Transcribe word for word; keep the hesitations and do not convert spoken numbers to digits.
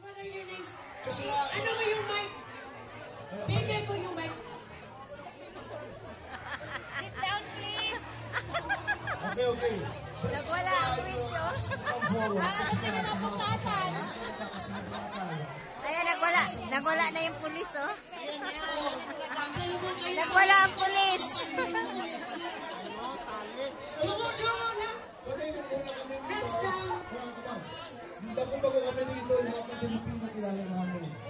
What are your names? Kasi, ano ba yung mic? Bigay ko yung mic. Sit down, please. Okay, okay. Nagwala ang video. Ayan, nagwala. Nagwala na yung pulis, oh. Nagwala ang pulis. Hindi ako bago kami dito, lahat ng Pilipino kilala namin.